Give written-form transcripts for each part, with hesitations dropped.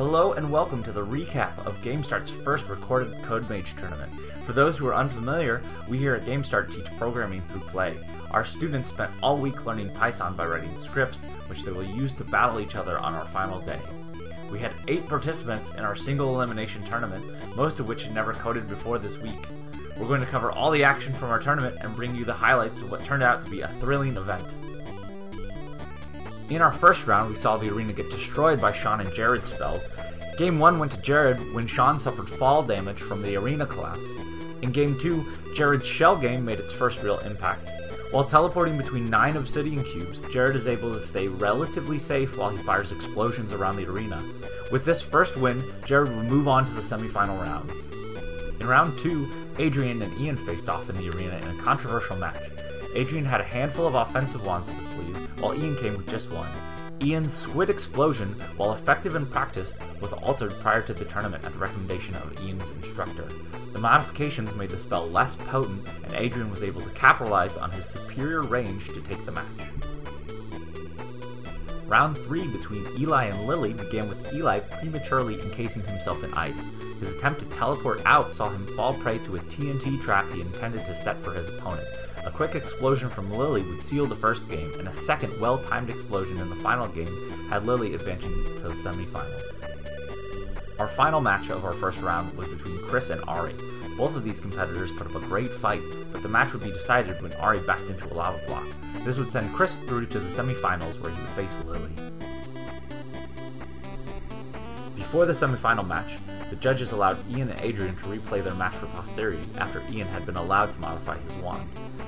Hello and welcome to the recap of GameStart's first recorded CodeMage tournament. For those who are unfamiliar, we here at GameStart teach programming through play. Our students spent all week learning Python by writing scripts, which they will use to battle each other on our final day. We had 8 participants in our single elimination tournament, most of which had never coded before this week. We're going to cover all the action from our tournament and bring you the highlights of what turned out to be a thrilling event. In our first round, we saw the arena get destroyed by Sean and Jared's spells. Game 1 went to Jared when Sean suffered fall damage from the arena collapse. In Game 2, Jared's shell game made its first real impact. While teleporting between 9 obsidian cubes, Jared is able to stay relatively safe while he fires explosions around the arena. With this first win, Jared will move on to the semi-final round. In round 2, Adrian and Ian faced off in the arena in a controversial match. Adrian had a handful of offensive wands up his sleeve, while Ian came with just one. Ian's squid explosion, while effective in practice, was altered prior to the tournament at the recommendation of Ian's instructor. The modifications made the spell less potent, and Adrian was able to capitalize on his superior range to take the match. Round 3 between Eli and Lily began with Eli prematurely encasing himself in ice. His attempt to teleport out saw him fall prey to a TNT trap he intended to set for his opponent. A quick explosion from Lily would seal the first game, and a second well-timed explosion in the final game had Lily advancing to the semifinals. Our final match of our first round was between Chris and Ari. Both of these competitors put up a great fight, but the match would be decided when Ari backed into a lava block. This would send Chris through to the semifinals where he would face Lily. Before the semifinal match, the judges allowed Ian and Adrian to replay their match for posterity after Ian had been allowed to modify his wand.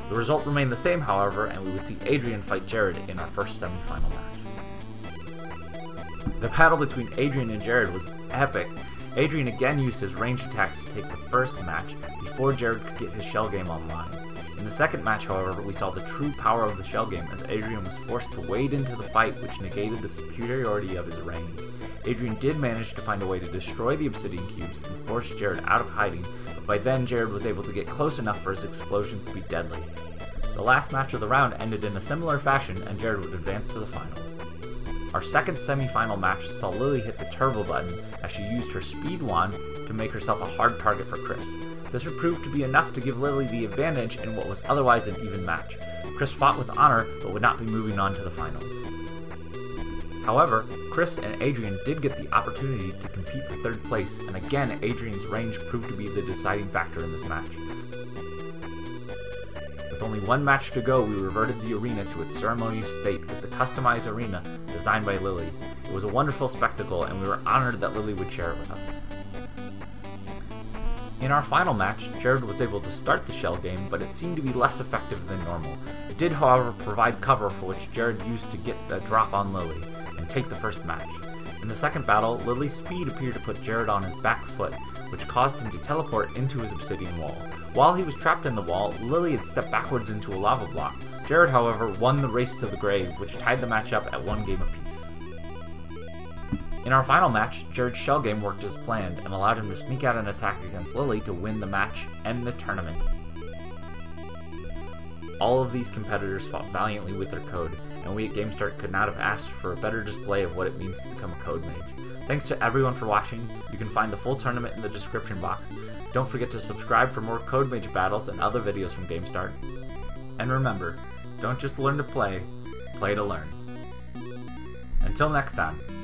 The result remained the same, however, and we would see Adrian fight Jared in our first semi-final match. The battle between Adrian and Jared was epic. Adrian again used his ranged attacks to take the first match before Jared could get his shell game online. In the second match, however, we saw the true power of the shell game as Adrian was forced to wade into the fight, which negated the superiority of his range. Adrian did manage to find a way to destroy the obsidian cubes and force Jared out of hiding, but by then Jared was able to get close enough for his explosions to be deadly. The last match of the round ended in a similar fashion, and Jared would advance to the finals. Our second semi-final match saw Lily hit the turbo button as she used her speed wand to make herself a hard target for Chris. This would prove to be enough to give Lily the advantage in what was otherwise an even match. Chris fought with honor, but would not be moving on to the finals. However, Chris and Adrian did get the opportunity to compete for third place, and again Adrian's range proved to be the deciding factor in this match. With only one match to go, we reverted the arena to its ceremonious state with the customized arena designed by Lily. It was a wonderful spectacle, and we were honored that Lily would share it with us. In our final match, Jared was able to start the shell game, but it seemed to be less effective than normal. It did, however, provide cover for which Jared used to get the drop on Lily and take the first match. In the second battle, Lily's speed appeared to put Jared on his back foot, which caused him to teleport into his obsidian wall. While he was trapped in the wall, Lily had stepped backwards into a lava block. Jared, however, won the race to the grave, which tied the match up at one game apiece. In our final match, Jared's shell game worked as planned and allowed him to sneak out an attack against Lily to win the match and the tournament. All of these competitors fought valiantly with their code, and we at GameStart could not have asked for a better display of what it means to become a CodeMage. Thanks to everyone for watching. You can find the full tournament in the description box. Don't forget to subscribe for more CodeMage battles and other videos from GameStart. And remember, don't just learn to play, play to learn. Until next time.